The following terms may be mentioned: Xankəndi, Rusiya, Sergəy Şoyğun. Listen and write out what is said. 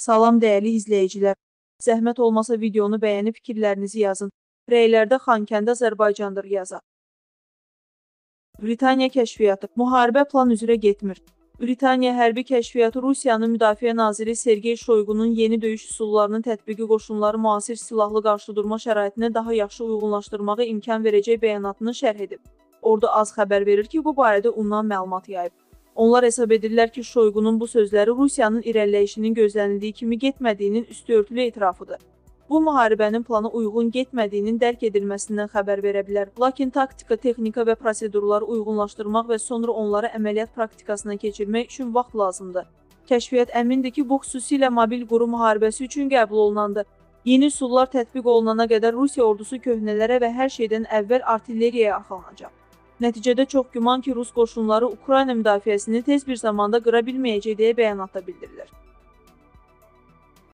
Salam dəyərli izləyicilər. Zəhmət olmasa videonu bəyənib fikirlərinizi yazın. Rəylərdə Xankəndi Azərbaycandır yazaq. Britaniya kəşfiyyatı. Müharibə plan üzrə getmir. Britaniya hərbi kəşfiyyatı Rusiyanın Müdafiə Naziri Sergəy Şoyğunun yeni döyüş üsullarının tətbiqi qoşunları müasir silahlı qarşıdurma şəraitinə daha yaxşı uyğunlaşdırmağa imkan verəcək bəyanatını şərh edib. Ordu az xəbər verir ki, bu barədə ondan məlumat yayıb. Onlar hesab edirlər ki, Şoyğunun bu sözləri Rusiyanın irəliləyişinin gözlənildiyi kimi getmədiyinin üstüörtülü etirafıdır. Bu, müharibənin plana uyğun getmədiyinin dərk edilməsindən xəbər verə bilər. Lakin taktika, texnika və prosedurları uyğunlaşdırmaq və sonra onları əməliyyat praktikasına keçirmək üçün vaxt lazımdır. Kəşfiyyat əmindir ki, bu xüsusilə mobil quru müharibəsi üçün qəbul olunandır. Yeni üsullar tətbiq olunana qədər Rusiya ordusu köhnələrə və hər şeydən əvvəl artilleriyaya arxalanacaq. Nəticədə çox güman ki, Rus qoşunları Ukrayna müdafiəsini tez bir zamanda qıra bilməyəcək deyə bəyanatda bildirilir.